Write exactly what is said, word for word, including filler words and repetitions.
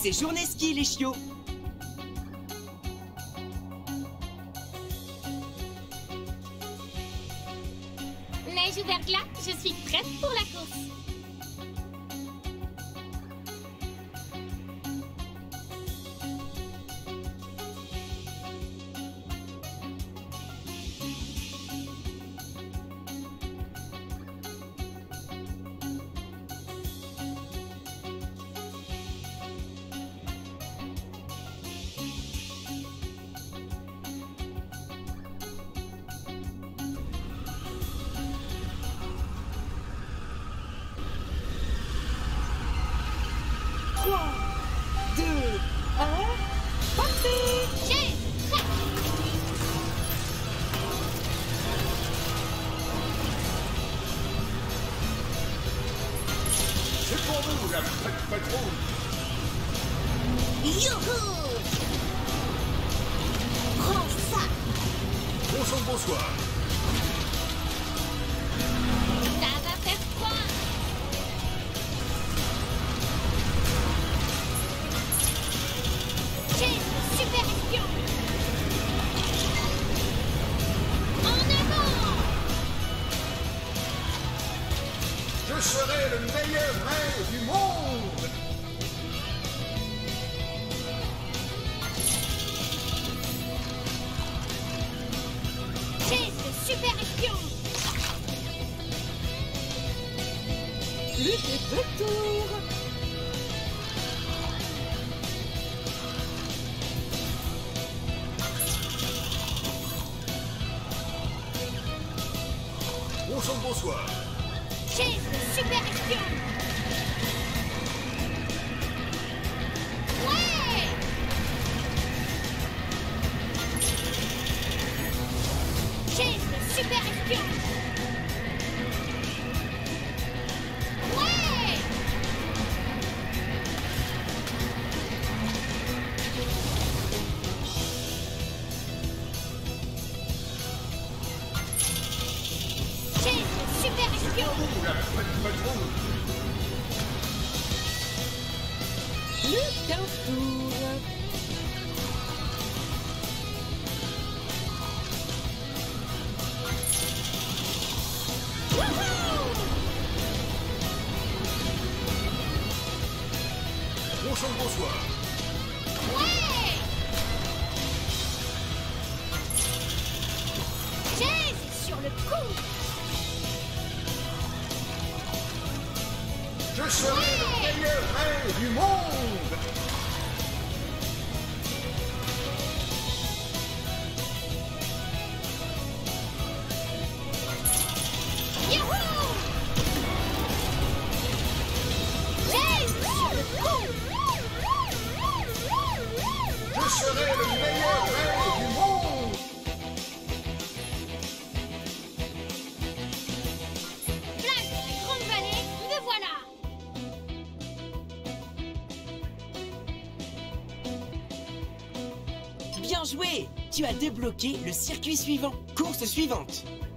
C'est journée ski, les chiots. Neige ou verglas, je suis prête pour la course. trois, deux, un, parti! J'ai prêt! C'est pour nous la Pat Patrouille! Youhou! Prends ça! Bonsoir, bonsoir! Ça va faire froid! Je serai le meilleur rêve du monde. J'ai ce super espion. Plus de deux tours. Bonsoir, bonsoir. J'ai le super espion. Ouais! J'ai le super espion. Ouais! J'ai le super espion. Le temps tour. Bonsoir, bonsoir. Ouais. J'ai sur le coup. Je serai le meilleur rêve du monde. Youhou! Je serai le meilleur rêve du monde. Place de la grande vallée, me voilà. Bien joué! Tu as débloqué le circuit suivant. Course suivante.